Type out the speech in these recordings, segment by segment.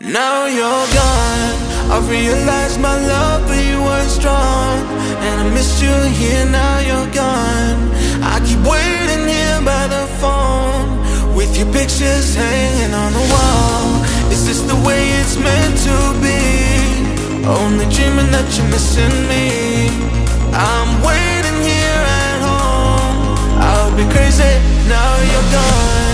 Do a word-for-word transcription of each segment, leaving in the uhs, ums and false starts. Now you're gone, I realized my love for you was strong, and I missed you here, now you're gone. I keep waiting here by the phone, with your pictures hanging on the wall. Is this the way it's meant to be? Only dreaming that you're missing me. I'm waiting here at home, I'll be crazy, now you're gone.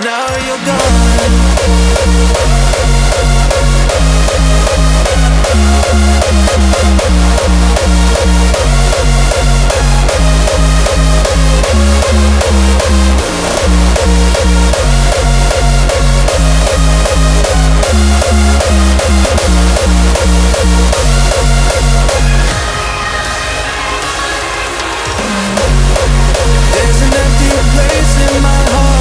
Now you're gone. There's an empty place in my heart.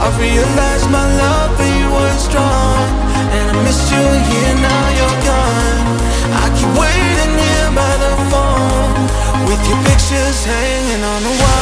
I realized my love for you was strong, and I missed you here, now you're gone. I keep waiting here by the phone, with your pictures hanging on the wall.